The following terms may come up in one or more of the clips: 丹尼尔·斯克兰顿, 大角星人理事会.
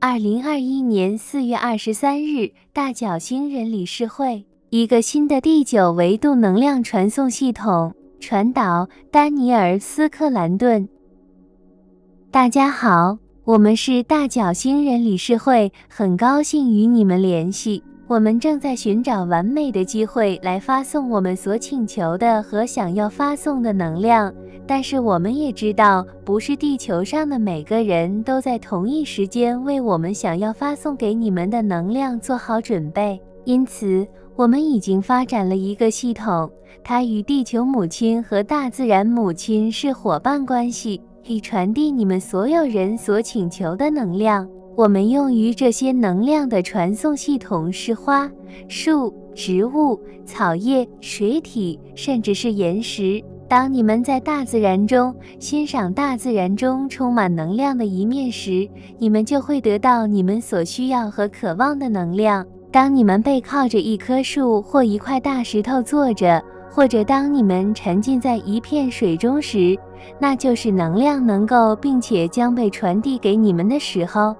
2021年4月23日，大角星人理事会，一个新的第9维度能量传送系统。传导：丹尼尔·斯克兰顿。大家好，我们是大角星人理事会，很高兴与你们联系。我们正在寻找完美的机会来发送我们所请求的和想要发送的能量。 但是我们也知道，不是地球上的每个人都在同一时间为我们想要发送给你们的能量做好准备。因此，我们已经发展了一个系统，它与地球母亲和大自然母亲是伙伴关系，以传递你们所有人所请求的能量。我们用于这些能量的传送系统是花、树、植物、草叶、水体，甚至是岩石。 当你们在大自然中欣赏大自然中充满能量的一面时，你们就会得到你们所需要和渴望的能量。当你们背靠着一棵树或一块大石头坐着，或者当你们沉浸在一片水中时，那就是能量能够并且将被传递给你们的时候。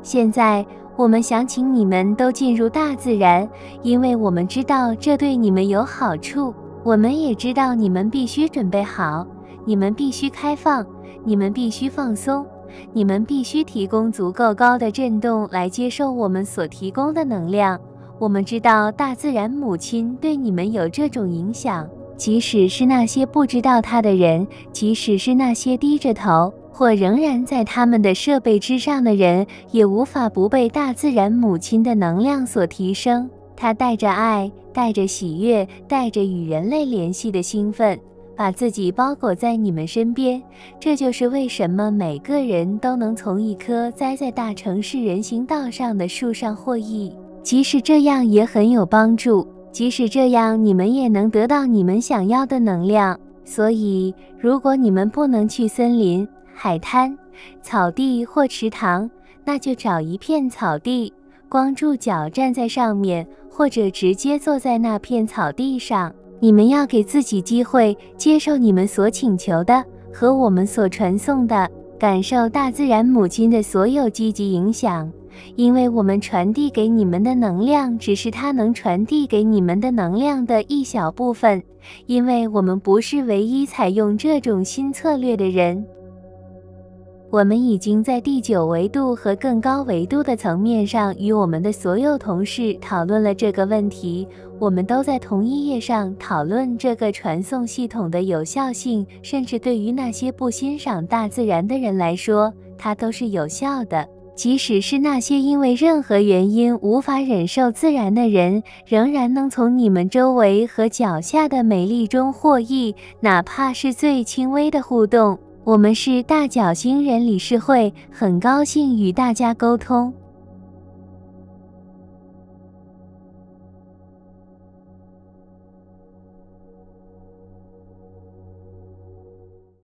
现在， 我们想请你们都进入大自然，因为我们知道这对你们有好处。 我们也知道你们必须准备好，你们必须开放，你们必须放松，你们必须提供足够高的振动来接受我们所提供的能量。我们知道大自然母亲对你们有这种影响，即使是那些不知道它的人，即使是那些低着头或仍然在他们的设备之上的人，也无法不被大自然母亲的能量所提升。 他带着爱，带着喜悦，带着与人类联系的兴奋，把自己包裹在你们身边。这就是为什么每个人都能从一棵栽在大城市人行道上的树上获益。即使这样也很有帮助，即使这样你们也能得到你们想要的能量。所以，如果你们不能去森林、海滩、草地或池塘，那就找一片草地，光住脚站在上面。 或者直接坐在那片草地上，你们要给自己机会，接受你们所请求的和我们所传送的，感受大自然母亲的所有积极影响，因为我们传递给你们的能量只是它能传递给你们的能量的一小部分，因为我们不是唯一采用这种新策略的人。 我们已经在第9维度和更高维度的层面上与我们的所有同事讨论了这个问题。我们都在同一页上讨论这个传送系统的有效性，甚至对于那些不欣赏大自然的人来说，它都是有效的。即使是那些因为任何原因无法忍受自然的人，仍然能从你们周围和脚下的美丽中获益，哪怕是最轻微的互动。 我们是大角星人理事会，很高兴与大家沟通。